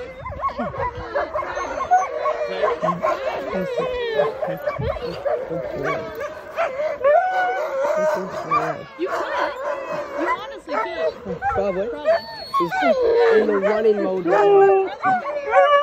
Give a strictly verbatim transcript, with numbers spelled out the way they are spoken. You could. You honestly could. Probably. Probably. It's in the running mode right now.